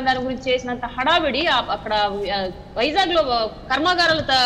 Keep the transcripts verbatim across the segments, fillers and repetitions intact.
చేస్తామన్న దాని గురించి చేసినంత హడావిడి అక్కడ వైజాగ్ లో కర్మాగారాలతో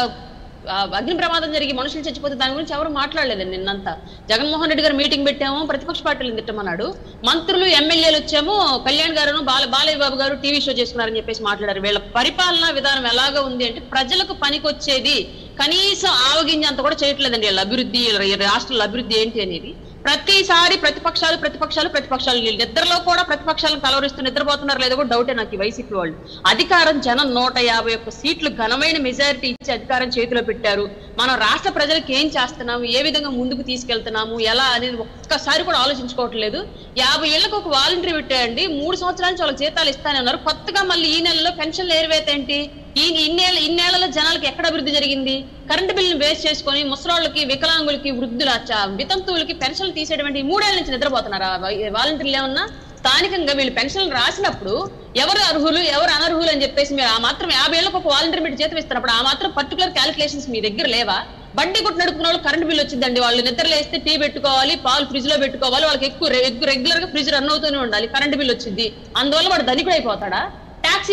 అగ్ని ప్రమాదం జరిగి మనుషులు చచ్చిపోతే దాని గురించి ఎవరు మాట్లాడలేదండి నిన్నంతా. జగన్మోహన్ రెడ్డి గారు మీటింగ్ పెట్టాము, ప్రతిపక్ష పార్టీలను తిట్టమన్నాడు, మంత్రులు ఎమ్మెల్యేలు వచ్చాము, కళ్యాణ్ గారును బాల బాలయ్య బాబు గారు టీవీ షో చేసుకున్నారని చెప్పేసి మాట్లాడారు. వీళ్ళ పరిపాలనా విధానం ఎలాగా ఉంది అంటే ప్రజలకు పనికొచ్చేది కనీసం ఆవగింజ అంత కూడా చేయట్లేదండి. వీళ్ళ అభివృద్ధి, రాష్ట్రాల అభివృద్ధి ఏంటి అనేది ప్రతిసారి ప్రతిపక్షాలు ప్రతిపక్షాలు ప్రతిపక్షాలు నిద్రలో కూడా ప్రతిపక్షాలను కలవరిస్తూ నిద్రపోతున్నారు లేదో కూడా డౌటే నాకు. ఈ వైసీపీ వాళ్ళు అధికారం జనం నూట యాభై ఒక్క సీట్లు ఘనమైన మెజారిటీ ఇచ్చి అధికారం చేతిలో పెట్టారు. మనం రాష్ట్ర ప్రజలకు ఏం చేస్తున్నాము, ఏ విధంగా ముందుకు తీసుకెళ్తున్నాము, ఎలా అనేది ఒక్కసారి కూడా ఆలోచించుకోవట్లేదు. యాభై ఏళ్ళకు ఒక వాలంటీర్ పెట్టాయండి, మూడు సంవత్సరాల నుంచి వాళ్ళకి జీతాలు ఇస్తానన్నారు, కొత్తగా మళ్ళీ ఈ నెలలో పెన్షన్లు ఏర్వేత ఏంటి? ఈ ఇన్నేళ్ళ ఇన్నేళ్లలో జనాలకి ఎక్కడ అభివృద్ధి జరిగింది? కరెంటు బిల్లును వేస్ట్ చేసుకొని ముసలాళ్ళకి, వికలాంగులకి, వృద్ధుల వితంతువులకి పెన్షన్లు తీసేటువంటి మూడేళ్ల నుంచి నిద్రపోతున్నారా వాలంటీర్లు? ఏమన్నా స్థానికంగా వీళ్ళు పెన్షన్లు రాసినప్పుడు ఎవరు అర్హులు ఎవరు అనర్హులు అని చెప్పేసి మీరు ఆ మాత్రం యాభై ఏళ్ళకు ఒక వాలంటీర్ మీరు జీతం ఇస్తున్నప్పుడు ఆ మాత్రం పర్టికులర్ క్యాలిక్యులేషన్స్ మీ దగ్గర లేవా? బండి కొట్టు నడుపుకున్న వాళ్ళు కరెంట్ బిల్ వచ్చిందండి, వాళ్ళు నిద్రలు వేస్తే టీ పెట్టుకోవాలి, పాలు ఫ్రిడ్జ్ లో పెట్టుకోవాలి, వాళ్ళకి ఎక్కువ రెగ్యులర్ గా ఫ్రిడ్జ్ రన్ అవుతూనే ఉండాలి, కరెంట్ బిల్ వచ్చింది, అందువల్ల వాడు ధనికుడు అయిపోతాడా? ట్యాక్సీ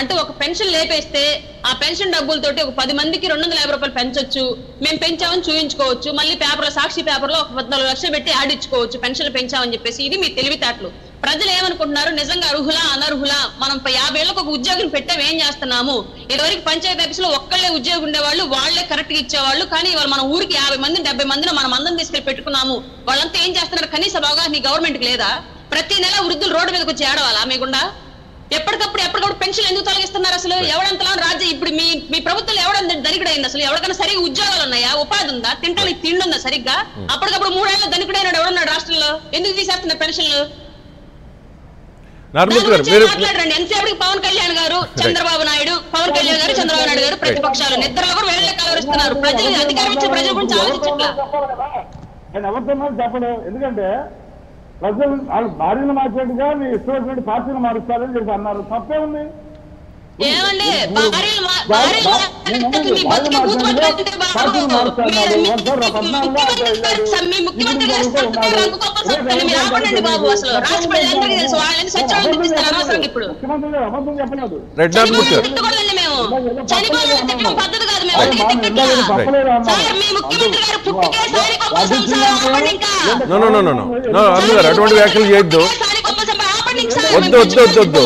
అంటే ఒక పెన్షన్ లేపేస్తే ఆ పెన్షన్ డబ్బులతోటి ఒక పది మందికి రెండు వందల యాభై రూపాయలు పెంచొచ్చు, మేము పెంచామని చూపించుకోవచ్చు, మళ్ళీ పేపర్లో సాక్షి పేపర్లో ఒక పద్నాలుగు లక్షలు పెట్టి ఆడించుకోవచ్చు పెన్షన్లు పెంచామని చెప్పేసి. ఇది మీ తెలివితేటలు. ప్రజలు ఏమనుకుంటున్నారు? నిజంగా అర్హులా అనర్హులా? మనం యాభై ఏళ్ళకు ఒక ఉద్యోగం పెట్టాం, ఏం చేస్తున్నాము? ఇదివరకు పంచాయతీ ఆఫీసులో ఒక్కళ్ళే ఉద్యోగం ఉండేవాళ్ళు, వాళ్లే కరెక్ట్ గా ఇచ్చేవాళ్ళు, కానీ వాళ్ళు మన ఊరికి యాభై మంది డెబ్బై మందిని మనం అందరం తీసుకెళ్లి పెట్టుకున్నాము, వాళ్ళంతా ఏం చేస్తున్నారు? కనీస బాగా నీ గవర్నమెంట్ కి లేదా? ప్రతి నెల వృద్ధులు రోడ్డు మీదకి వచ్చి ఏడవాలా మీకుండా? ఎప్పటికప్పుడు ఎప్పటికప్పుడు పెన్షన్ ఎందుకు తొలగిస్తున్నారు? అసలు ఎవడంతలా రాజ్యం ఇప్పుడు మీ మీ ప్రభుత్వం ఎవడంత దనికిడైంది? అసలు ఎవరికైనా సరిగా ఉద్యోగాలు ఉన్నాయా? ఉపాధి ఉందా? తింటానికి తిండి ఉందా సరిగ్గా? అప్పటికప్పుడు మూడేళ్ళ దనికిడైనాడు ఎవడన్నాడు రాష్ట్రంలో? ఎందుకు తీసేస్తున్నారు పెన్షన్లు? మాట్లాడండి ఎంతసేపటికి పవన్ కళ్యాణ్ గారు చంద్రబాబు నాయుడు పవన్ కళ్యాణ్ గారు చంద్రబాబు నాయుడు గారు ప్రతిపక్షాలు నిద్రలో కూడా వేళ్లే కలవరిస్తున్నారు. ప్రజలు అధికారం ఇచ్చే ప్రజల గురించి ఆలోచించట్లా. చెప్పండి, ఎందుకంటే ప్రజలు వాళ్ళు భార్యను మార్చేట్టుగా మీ ఇష్టమైనటువంటి పార్టీని మారుస్తారని చెప్పి అన్నారు. తప్పే ఉంది ఏమండి? ముఖ్యమంత్రి గారు అబద్ధం చెప్పలేదు, పద్ధతి కాదు. అటువంటి వ్యాఖ్యలు చేయొద్దు, వద్దు వద్దు వద్దు.